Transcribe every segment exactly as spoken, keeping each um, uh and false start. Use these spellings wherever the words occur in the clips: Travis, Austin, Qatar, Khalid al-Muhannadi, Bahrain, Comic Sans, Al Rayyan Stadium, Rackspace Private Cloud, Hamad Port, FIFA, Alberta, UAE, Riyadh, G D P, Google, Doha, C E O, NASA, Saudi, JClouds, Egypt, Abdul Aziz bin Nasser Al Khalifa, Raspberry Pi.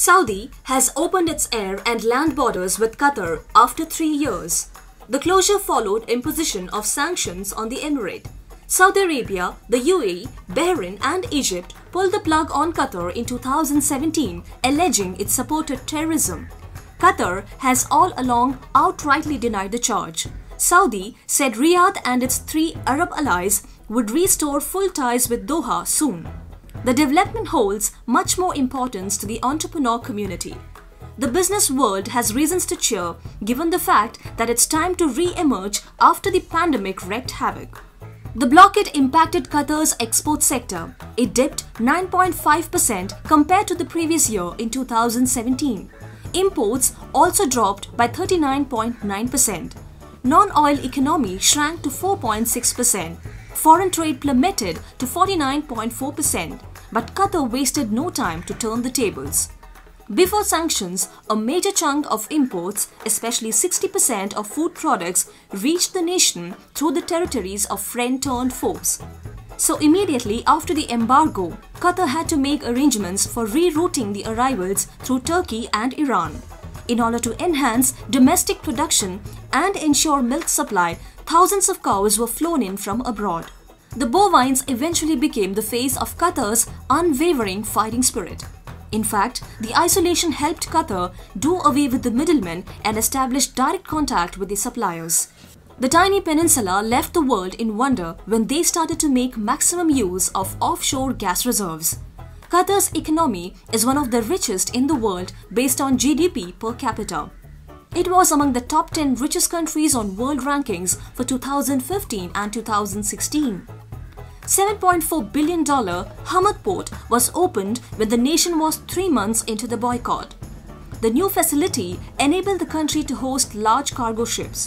Saudi has opened its air and land borders with Qatar after three years. The closure followed imposition of sanctions on the emirate. Saudi Arabia, the U A E, Bahrain and Egypt pulled the plug on Qatar in two thousand seventeen, alleging it supported terrorism. Qatar has all along outrightly denied the charge. Saudi said Riyadh and its three Arab allies would restore full ties with Doha soon. The development holds much more importance to the entrepreneur community. The business world has reasons to cheer given the fact that it's time to re-emerge after the pandemic wreaked havoc. The blockade impacted Qatar's export sector. It dipped nine point five percent compared to the previous year in two thousand seventeen. Imports also dropped by thirty-nine point nine percent. Non-oil economy shrank to four point six percent. Foreign trade plummeted to forty-nine point four percent. But Qatar wasted no time to turn the tables. Before sanctions, a major chunk of imports, especially sixty percent of food products, reached the nation through the territories of friend-turned-foes. So immediately after the embargo, Qatar had to make arrangements for rerouting the arrivals through Turkey and Iran. In order to enhance domestic production and ensure milk supply, thousands of cows were flown in from abroad. The bovines eventually became the face of Qatar's unwavering fighting spirit. In fact, the isolation helped Qatar do away with the middlemen and establish direct contact with the suppliers. The tiny peninsula left the world in wonder when they started to make maximum use of offshore gas reserves. Qatar's economy is one of the richest in the world based on G D P per capita. It was among the top ten richest countries on world rankings for two thousand fifteen and two thousand sixteen. seven point four billion dollars Hamad Port was opened when the nation was three months into the boycott. The new facility enabled the country to host large cargo ships.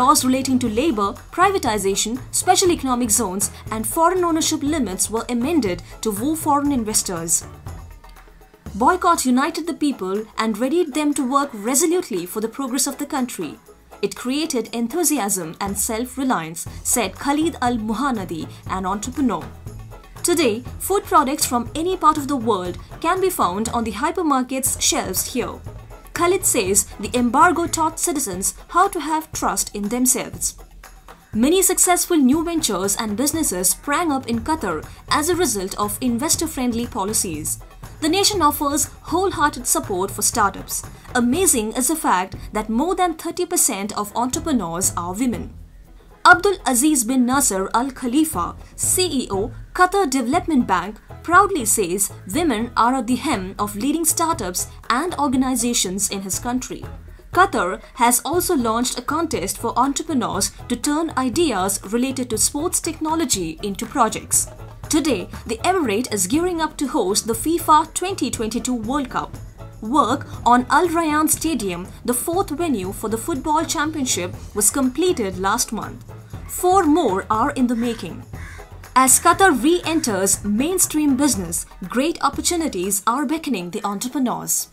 Laws relating to labor, privatization, special economic zones and foreign ownership limits were amended to woo foreign investors. Boycott united the people and readied them to work resolutely for the progress of the country. It created enthusiasm and self-reliance, said Khalid al-Muhannadi, an entrepreneur. Today, food products from any part of the world can be found on the hypermarket's shelves here. Khalid says the embargo taught citizens how to have trust in themselves. Many successful new ventures and businesses sprang up in Qatar as a result of investor-friendly policies. The nation offers wholehearted support for startups. Amazing is the fact that more than thirty percent of entrepreneurs are women. Abdul Aziz bin Nasser Al Khalifa, C E O, Qatar Development Bank, proudly says women are at the helm of leading startups and organizations in his country. Qatar has also launched a contest for entrepreneurs to turn ideas related to sports technology into projects. Today, the emirate is gearing up to host the FIFA twenty twenty-two World Cup. Work on Al Rayyan Stadium, the fourth venue for the football championship, was completed last month. Four more are in the making. As Qatar re-enters mainstream business, great opportunities are beckoning the entrepreneurs.